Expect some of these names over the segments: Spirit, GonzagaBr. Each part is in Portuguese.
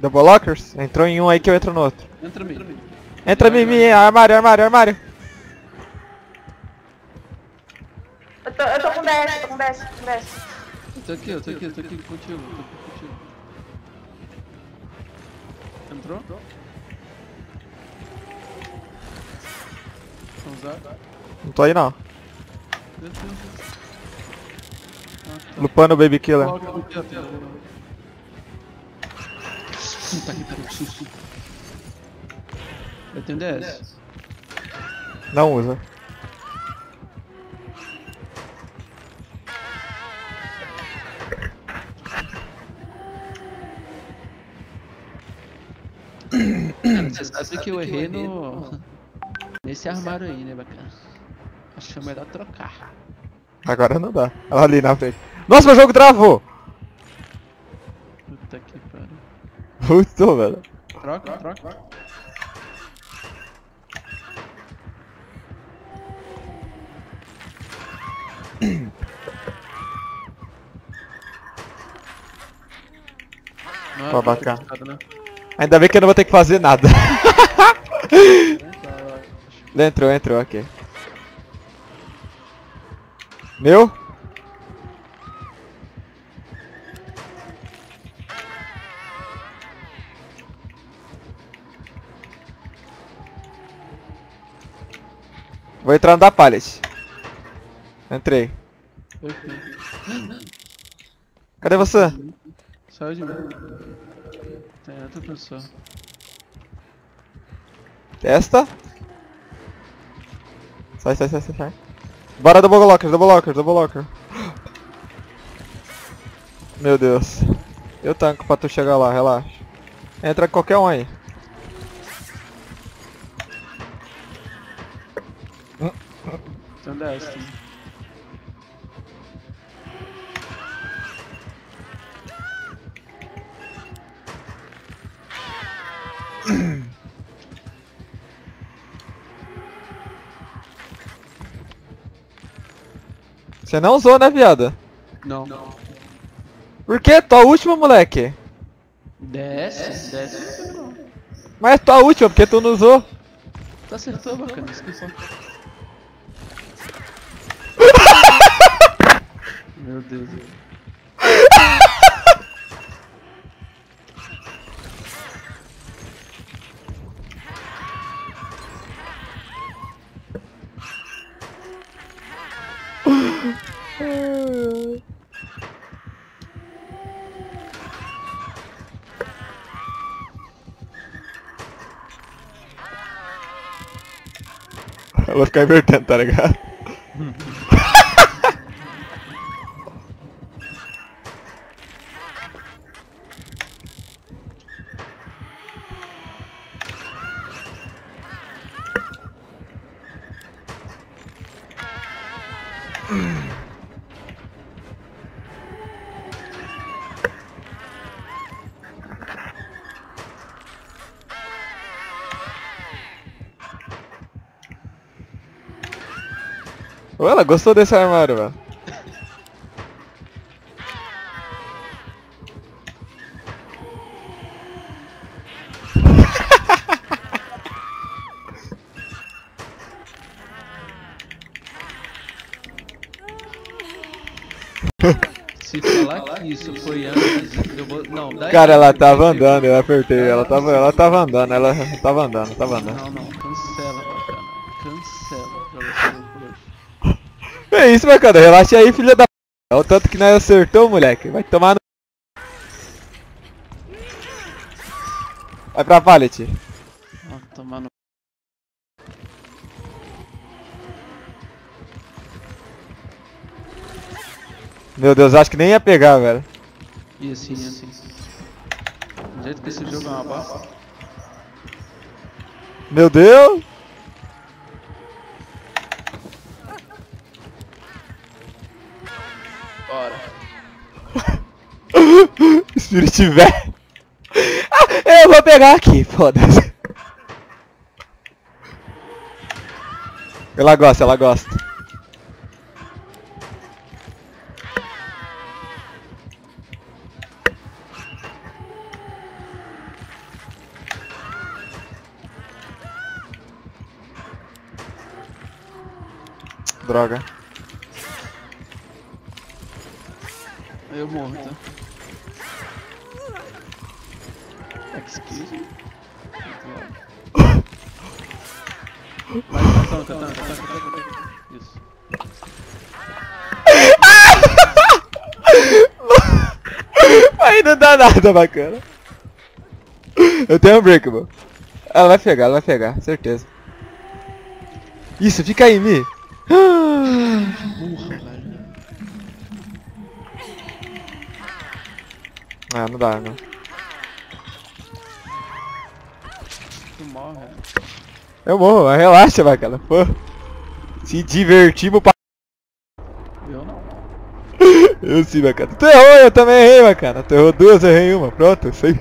Double Lockers? Entrou em um aí que eu entro no outro. Entra mim. Entra mim, armário, armário, armário. Eu tô com 10, tô com 10, tô com 10. Tô aqui, contigo. Entrou? Não tô aí não. Lupando o Baby Killer. Tá aqui, susto. Eu tenho DS. Não usa. Você sabe que eu errei no... nesse armário aí, né, bacana? Acho que é melhor trocar. Agora não dá. Olha ali na frente. Nossa, meu jogo travou! Puta que pariu. Puto, velho. Troca. Pra bacana. Ainda bem que eu não vou ter que fazer nada. Entrou, ok. Meu? Vou entrar no da pallet. Entrei. Cadê você? Saiu de mim. É, outra pessoa. Testa. Sai. Bora, double locker. Meu Deus. Eu tanco pra tu chegar lá, relaxa. Entra qualquer um aí. Então desce. Você não usou, né, viada? Não. Por que? Tua última, moleque. Desce. Mas é tua última, porque tu não usou. Tu acertou, bacana, esqueci. Meu Deus. Eu vou ficar invertendo, tá ligado? Ela gostou desse armário, velho. Se falar que isso foi antes, eu vou... Não, daí... Cara, ela tava andando, eu apertei. Ela tava andando. Não, cancela, cara. Cancela pra você. É isso, meu cara, relaxa aí, filha da p***. Olha o tanto que nós acertou, moleque. Vai tomar no... Vai pra pallet. Vai tomar no... Meu Deus, acho que nem ia pegar, velho. Ia sim. Do jeito que esse jogo é uma barra. Meu Deus! Spirit, velho. Ah, eu vou pegar aqui, foda-se. Ela gosta. Droga. Eu morro, tá? Excuse me. Vai, tá. Isso. Aí não dá nada, bacana. Eu tenho um break, mano. Ela vai pegar, certeza. Isso, fica aí, Mi. Ah, não dá, não. Tu morre. Eu morro, mas relaxa, bacana. Pô. Se divertimos pra... Eu não. Eu sim, bacana. Tu errou, eu também errei, bacana. Tu errou duas, eu errei uma. Pronto, sei.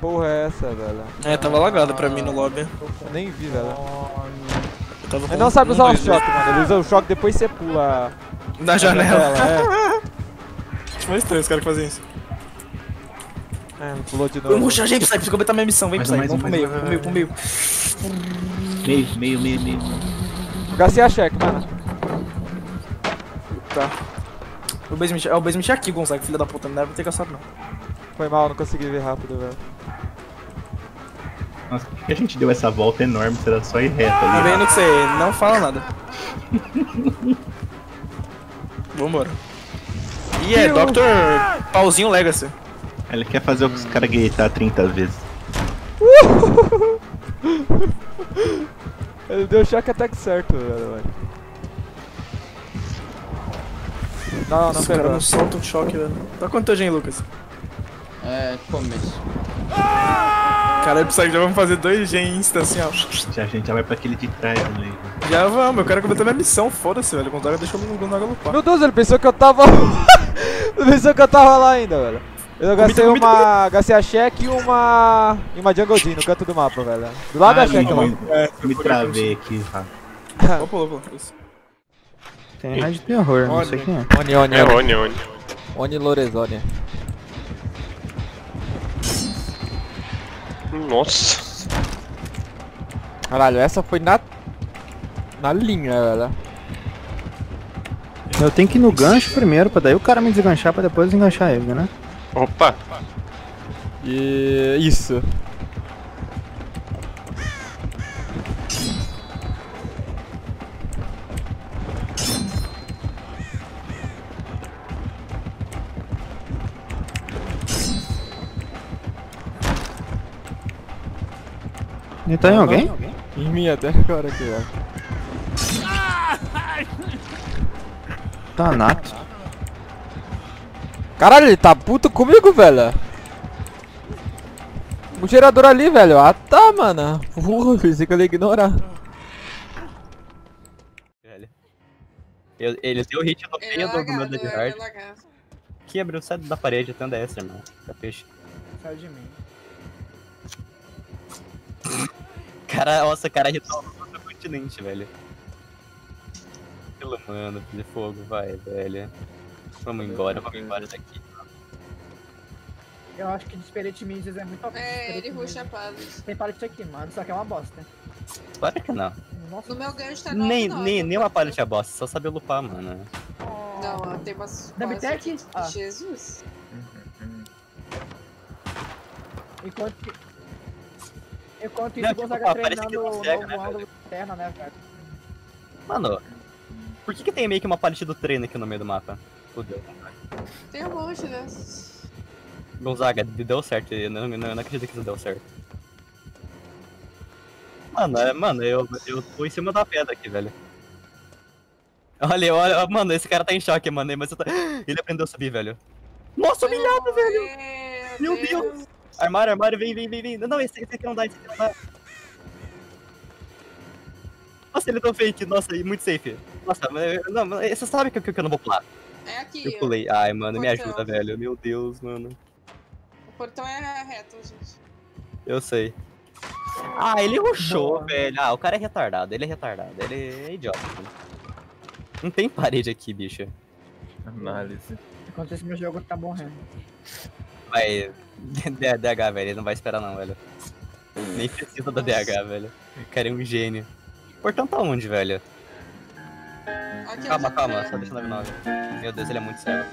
Porra é essa, velho? É, tava lagado pra mim no lobby. Eu nem vi, velho. Ele não sabe usar o choque, mano. Ele usa o choque, depois você pula... Na janela. É. Acho mais estranho os caras que fazem isso. É, não pulou de novo. Vamos rushar, gente, preciso completar minha missão. Vem, vamos pro meio, meio. Gastei a check, mano. Tá. O base me tinha aqui, Gonzaga, filha da puta. Não deve ter gastado, não. Foi mal, não consegui ver rápido, velho. Nossa, por que a gente deu essa volta enorme? Será só ir reto ali? Tá vendo que você não fala nada. Vambora. E é Dr. Pauzinho Legacy. Ele quer fazer os caras gritar 30 vezes. Ele deu choque até que certo, velho. Não, não pegou. Não solta um choque, velho. Tá contando, hein, Lucas? É, começo. Caralho, pessoal, já vamos fazer 2 gen insta assim, ó. Já, gente, já vai pra aquele de trás ali. Já vamos, eu quero completar minha missão, foda-se, velho. O Gonzaga deixou o Gonzaga lupar. Meu Deus, ele pensou que eu tava... Ele pensou que eu tava lá ainda, velho. Eu gastei gastei a check e uma jungle D no canto do mapa, velho. Do lado da check, mano. Eu me travei aqui, tá? Vou pular, isso. Tem raio de terror, não sei quem é. Oni. Oni Lorezonia. Nossa. Caralho, essa foi na linha, velho. Eu tenho que ir no gancho primeiro, pra daí o cara me desenganchar, pra depois desenganchar ele, né? Opa! E... isso. Ele tá em alguém? Em mim até agora aqui, ó. Tá nato. Caralho, ele tá puto comigo, velho. O gerador ali, velho. Ah, tá, mano. Porra, pensei que eu ia ignorar. Ele deu hit no meio do meu dead hard. Quebrou, sai da parede, tanda essa, irmão. Tá peixe. Sai de mim. Cara, nossa, cara resolve o outro continente, velho. Pelo mano, de fogo, vai, velho. Vamos embora daqui. Eu acho que de Spirit Minions é muito... É, ele rusha a paz. Tem pallet aqui, mano, só que é uma bosta. Claro que não. Nossa, no meu gancho tá 9, nem uma pallet é bosta, só saber lupar, mano. Não, tem umas... aqui. Jesus. Enquanto que... Enquanto isso, o Gonzaga treinando o novo terra, né, cara? Mano, por que tem meio que uma palete do treino aqui no meio do mapa? Fudeu. Tem um monte dessas. Gonzaga, deu certo. Eu não acredito que isso deu certo. Mano, eu tô em cima da pedra aqui, velho. Olha, mano, esse cara tá em choque, mano. Mas ele aprendeu a subir, velho. Nossa, humilhado, velho! Meu Deus! Armário, vem. Não, esse aqui não dá, Nossa, ele deu fake, nossa, muito safe. Nossa, mas, não, você sabe que eu não vou pular. É aqui. Eu pulei, ai, mano, me ajuda, velho. Meu Deus, mano. O portão é reto, gente. Eu sei. Ah, ele rushou, velho. Ah, o cara é retardado, ele é idiota. Não tem parede aqui, bicho. Análise. Acontece que meu jogo tá morrendo. Vai, DH, velho, ele não vai esperar não, velho. Nem precisa da DH, velho. O cara é um gênio. Portão tá onde, velho? Aqui, calma, só deixa eu navegar. Meu Deus, ele é muito cego.